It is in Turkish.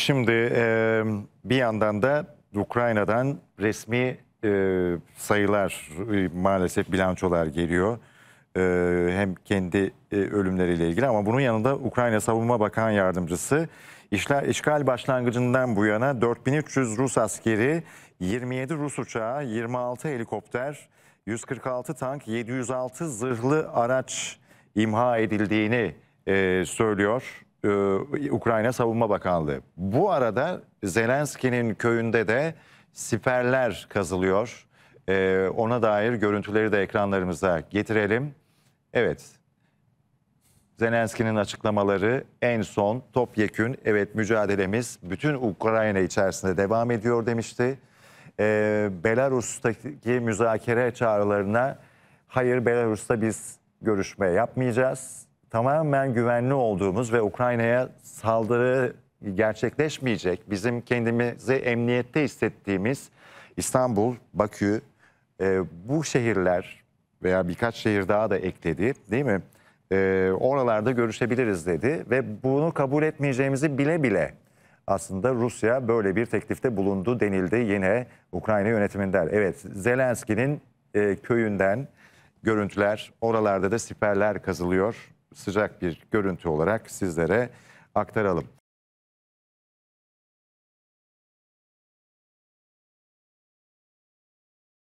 Şimdi bir yandan da Ukrayna'dan resmi sayılar, maalesef bilançolar geliyor. Hem kendi ölümleriyle ilgili, ama bunun yanında Ukrayna Savunma Bakan Yardımcısı işgal başlangıcından bu yana 4300 Rus askeri, 27 Rus uçağı, 26 helikopter, 146 tank, 706 zırhlı araç imha edildiğini söylüyor Ukrayna Savunma Bakanlığı. Bu arada Zelenski'nin köyünde de siperler kazılıyor. Ona dair görüntüleri de ekranlarımıza getirelim. Evet, Zelenski'nin açıklamaları en son topyekün. Evet, mücadelemiz bütün Ukrayna içerisinde devam ediyor demişti. Belarus'taki müzakere çağrılarına hayır, Belarus'ta biz görüşme yapmayacağız, tamamen güvenli olduğumuz ve Ukrayna'ya saldırı gerçekleşmeyecek, bizim kendimizi emniyette hissettiğimiz İstanbul, Bakü, bu şehirler veya birkaç şehir daha da ekledi, değil mi? Oralarda görüşebiliriz dedi ve bunu kabul etmeyeceğimizi bile bile aslında Rusya böyle bir teklifte bulundu denildi yine Ukrayna yönetiminden. Evet, Zelenski'nin köyünden görüntüler, oralarda da siperler kazılıyor. Sıcak bir görüntü olarak sizlere aktaralım.